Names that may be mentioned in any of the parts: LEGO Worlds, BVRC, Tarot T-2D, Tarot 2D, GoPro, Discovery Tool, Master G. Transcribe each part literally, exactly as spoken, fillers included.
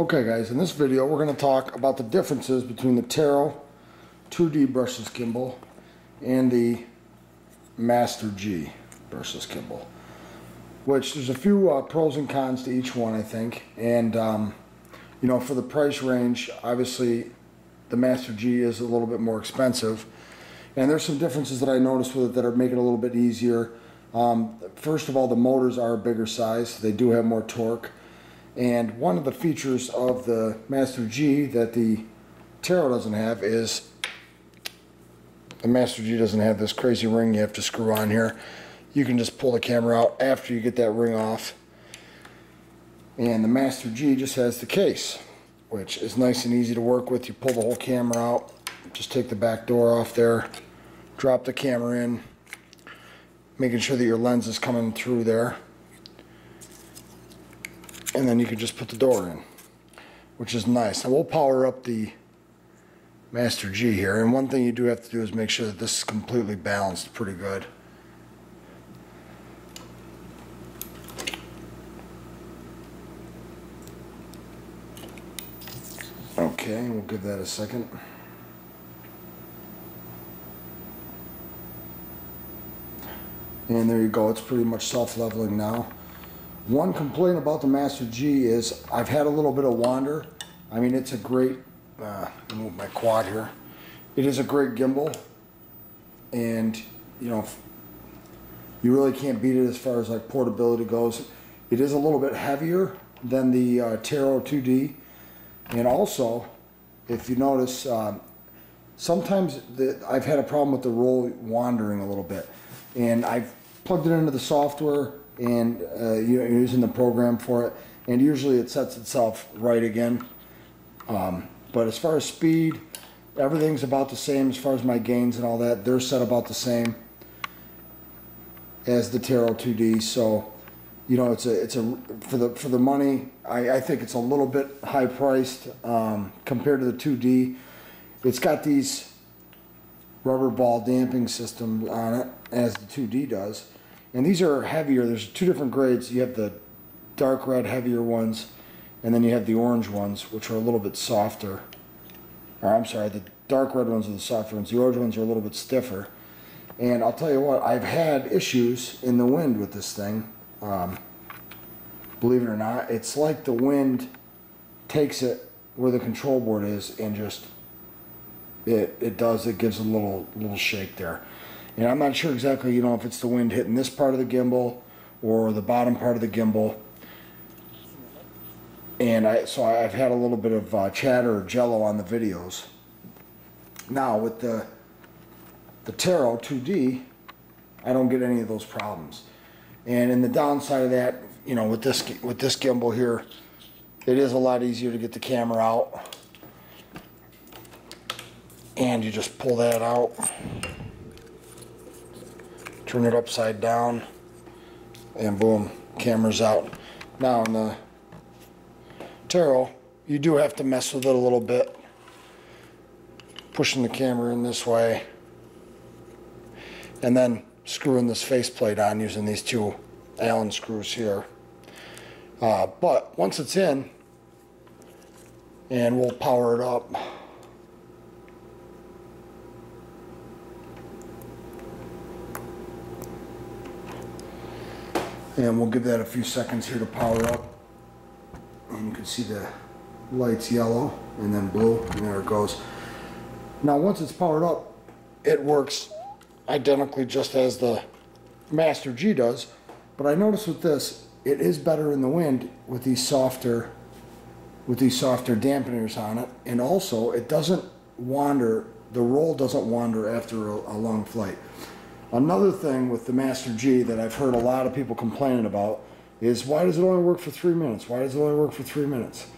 Okay guys, in this video we're going to talk about the differences between the Tarot two D brushless gimbal and the Master G brushless gimbal, which there's a few uh, pros and cons to each one, I think. And um, you know, for the price range, obviously the Master G is a little bit more expensive, and there's some differences that I noticed with it that are making it a little bit easier. Um, first of all, the motors are a bigger size, so they do have more torque. And one of the features of the Master G that the Tarot doesn't have is the Master G doesn't have this crazy ring you have to screw on here. You can just pull the camera out after you get that ring off. And the Master G just has the case, which is nice and easy to work with. You pull the whole camera out, just take the back door off there, drop the camera in, making sure that your lens is coming through there. And then you can just put the door in, which is nice. I will power up the Master G here, and one thing you do have to do is make sure that this is completely balanced pretty good. Okay, we'll give that a second. And there you go, it's pretty much self-leveling now. One complaint about the Master G is I've had a little bit of wander. I mean, it's a great, uh, I'll move my quad here. It is a great gimbal, and you know, you really can't beat it as far as like portability goes. It is a little bit heavier than the uh, Tarot two D, and also, if you notice, um, sometimes the, I've had a problem with the roll wandering a little bit, and I've plugged it into the software and uh, you're using the program for it, and usually it sets itself right again. Um, but as far as speed, everything's about the same. As far as my gains and all that, they're set about the same as the Tarot two D. So, you know, it's a it's a for the for the money. I, I think it's a little bit high priced um, compared to the two D. It's got these rubber ball damping system on it, as the two D does. And these are heavier. There's two different grades. You have the dark red, heavier ones, and then you have the orange ones, which are a little bit softer. Or I'm sorry, the dark red ones are the softer ones. The orange ones are a little bit stiffer. And I'll tell you what, I've had issues in the wind with this thing. Um, believe it or not, it's like the wind takes it where the control board is and just it it does it gives a little little shake there. And I'm not sure exactly, you know, if it's the wind hitting this part of the gimbal or the bottom part of the gimbal. And I, so I've had a little bit of uh, chatter or jello on the videos. Now with the the Tarot two D, I don't get any of those problems. And in the downside of that, you know, with this with this gimbal here, it is a lot easier to get the camera out, and you just pull that out. Turn it upside down, and boom, camera's out. Now in the Tarot, you do have to mess with it a little bit, pushing the camera in this way, and then screwing this faceplate on using these two Allen screws here. Uh, but once it's in, and we'll power it up. And we'll give that a few seconds here to power up. And you can see the lights yellow and then blue, and there it goes. Now once it's powered up, it works identically just as the Master G does. But I noticed with this, it is better in the wind with these softer, with these softer dampeners on it. And also, it doesn't wander, the roll doesn't wander after a, a long flight. Another thing with the Master G that I've heard a lot of people complaining about is, why does it only work for three minutes? Why does it only work for three minutes?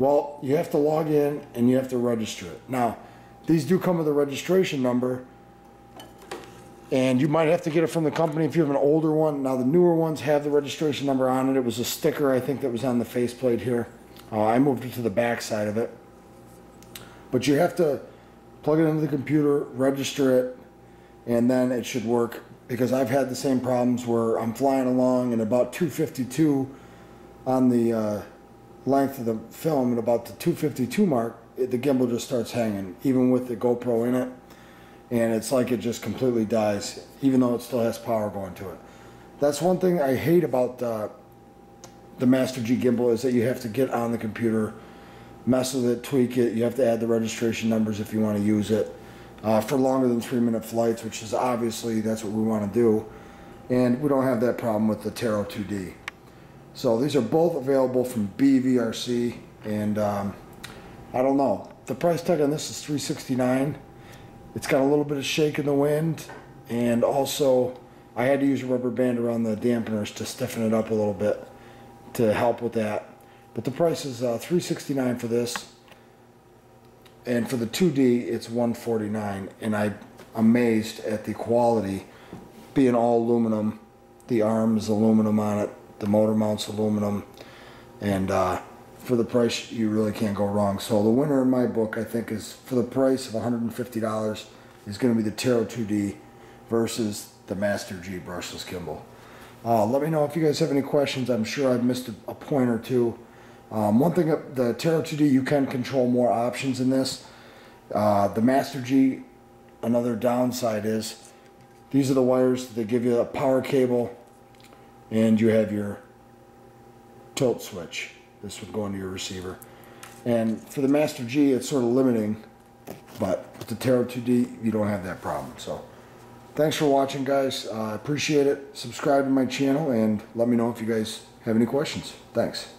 Well, you have to log in and you have to register it. Now, these do come with a registration number, and you might have to get it from the company if you have an older one. Now, the newer ones have the registration number on it. It was a sticker, I think, that was on the faceplate here. Uh, I moved it to the back side of it. But you have to plug it into the computer, register it, and then it should work, because I've had the same problems where I'm flying along and about two fifty-two on the uh, length of the film at about the two fifty-two mark, it, the gimbal just starts hanging, even with the GoPro in it. And it's like it just completely dies, even though it still has power going to it. That's one thing I hate about uh, the Master G gimbal, is that you have to get on the computer, mess with it, tweak it. You have to add the registration numbers if you want to use it uh, for longer than three minute flights, which is obviously that's what we want to do. And we don't have that problem with the Tarot two D. So these are both available from B V R C, and um, I don't know. The price tag on this is three sixty-nine. It's got a little bit of shake in the wind, and also I had to use a rubber band around the dampeners to stiffen it up a little bit to help with that. But the price is uh, three sixty-nine for this, and for the two D it's one forty-nine. And I'm amazed at the quality, being all aluminum. The arm is aluminum on it, the motor mount's aluminum, and uh, for the price you really can't go wrong. So the winner in my book, I think, is for the price of one hundred fifty dollars is going to be the Tarot two D versus the Master G brushless gimbal. Uh, let me know if you guys have any questions. I'm sure I've missed a, a point or two. Um, one thing, the Tarot two D, you can control more options in this. Uh, the Master G, another downside is these are the wires that they give you, a power cable, and you have your tilt switch. This would go into your receiver. And for the Master G, it's sort of limiting, but with the Tarot two D, you don't have that problem. So thanks for watching, guys. I uh, appreciate it. Subscribe to my channel and let me know if you guys have any questions. Thanks.